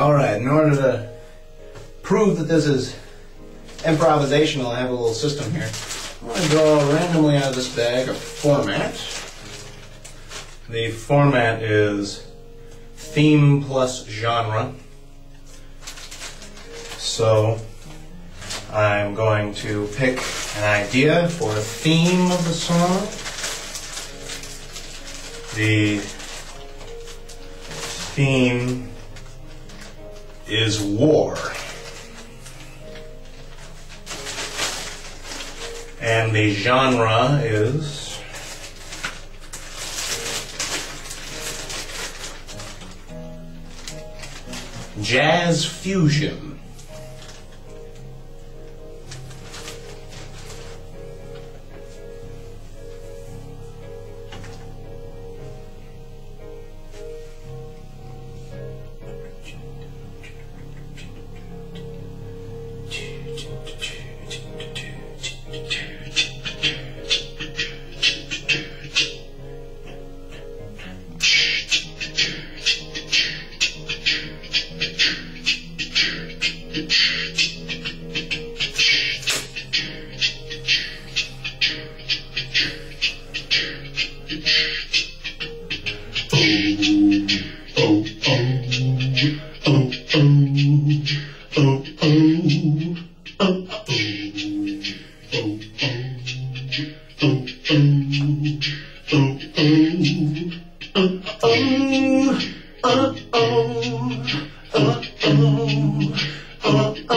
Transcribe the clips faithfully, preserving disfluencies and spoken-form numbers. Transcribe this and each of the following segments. Alright, in order to prove that this is improvisational, I have a little system here. I'm going to draw randomly out of this bag a format. The format is theme plus genre. So I'm going to pick an idea for a theme of the song. The theme is war. And the genre is jazz fusion.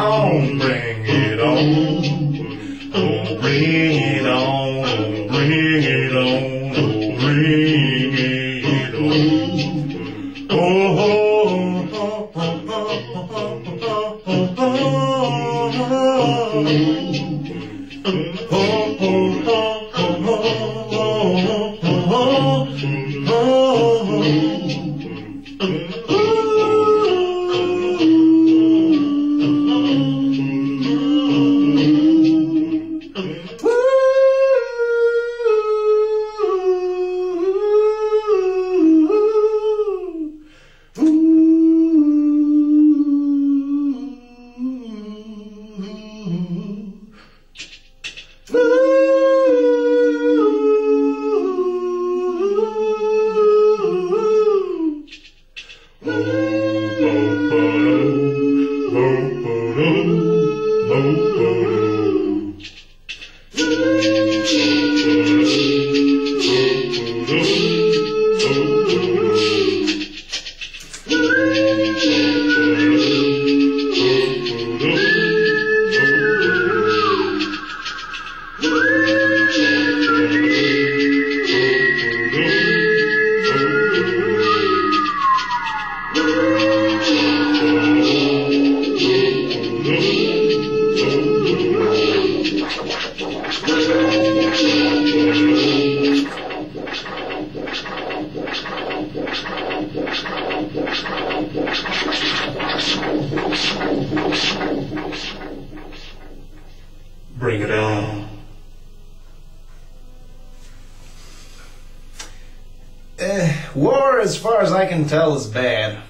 Oh, Bring it on. Uh, war, as far as I can tell, is bad.